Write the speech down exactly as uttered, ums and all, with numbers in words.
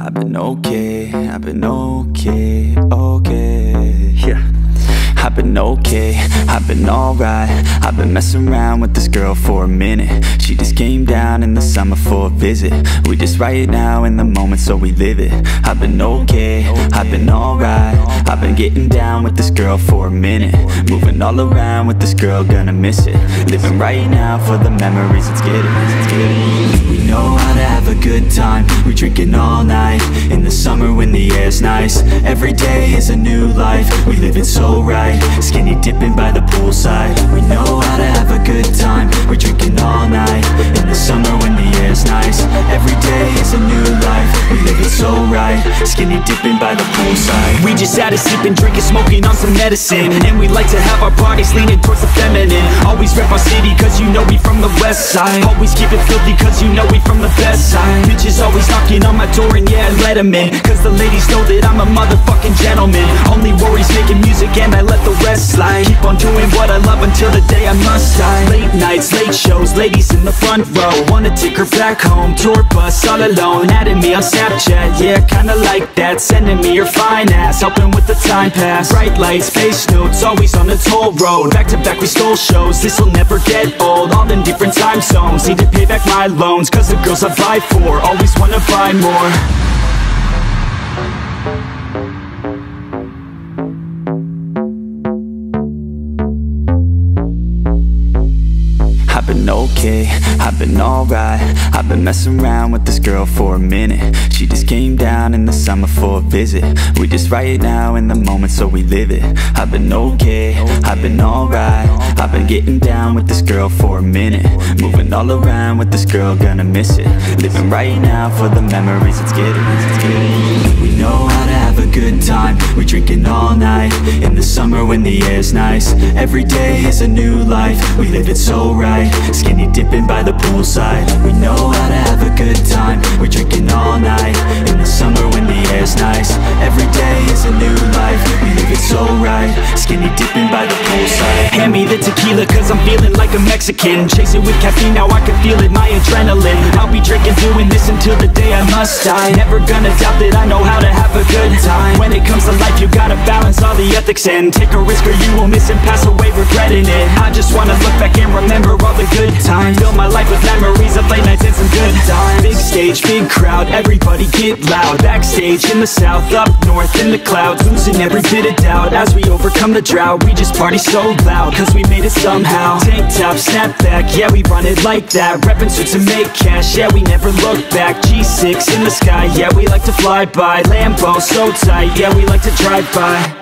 I've been okay, I've been okay, okay, yeah. I've been okay, I've been alright. I've been messing around with this girl for a minute. She just came down in the summer for a visit. We just right now in the moment, so we live it. I've been okay, I've been alright. I've been getting down with this girl for a minute. Moving all around with this girl, gonna miss it. Living right now for the memories, let's get it, let's get it. We know how to have a good time. We drinking all night, in the summer when the air's nice. Every day is a new life, we live it so right. Skinny dipping by the poolside. We know how to have a good time. We're drinking all night, in the summer when the air's nice. Every day is a new life, we live it so right. Skinny dipping by the poolside. We just had a sip and drinking, smoking on some medicine. And we like to have our parties leaning towards the feminine. Always rep our city cause you know we from the west side. Always keep it filthy cause you know we from the best side. Bitches always knocking on my door and yeah I let them in. Cause the ladies know that I'm a motherfucking gentleman. Only worries making music and I let the rest slide. Keep on doing what I love until the day I must die. Late nights, late shows, ladies in the front row. Wanna take her back home, tour bus all alone. Adding me on Snapchat, yeah, kinda like that. Sending me your fine ass, helping with the time pass. Bright lights, face notes, always on the toll road. Back to back we stole shows, this'll never get old. All in different time zones, need to pay back my loans. Cause the girls I vibe for, always wanna find more. I've been okay, I've been alright. I've been messing around with this girl for a minute. She just came down in the summer for a visit. We just right now in the moment, so we live it. I've been okay, I've been alright. I've been getting down with this girl for a minute. Moving all around with this girl, gonna miss it. Living right now for the memories, let's get it, let's get it. We know how to have a good time. We're drinking all night, in the summer when the air's nice. Every day is a new life, we live it so right. Skinny dipping by the poolside. We know how to have a good time. We're drinking all night, in the summer when the air's nice. Every day is a new life, we live it so right. Skinny dipping by the poolside. Hand me the tequila cause I'm feeling like a Mexican. Chase it with caffeine, now I can feel it, my adrenaline. I'll be drinking, doing this until the day I must die. Never gonna doubt that I know how to have a good time. When it comes to life you gotta balance all the ethics and take a risk or you will miss and pass away regretting it. I just wanna look back and remember all the good times. Fill my life with memories of late nights and some good times. Big stage, big crowd, everybody get loud. Backstage in the south, up north in the clouds. Losing every bit of doubt as we overcome the drought. We just party so loud cause we made it somehow. Tank top, snap back, yeah we run it like that. Reppin' suits and make cash, yeah we never look back. G six in the sky, yeah we like to fly by. Lambo so tight, yeah we like to drive by.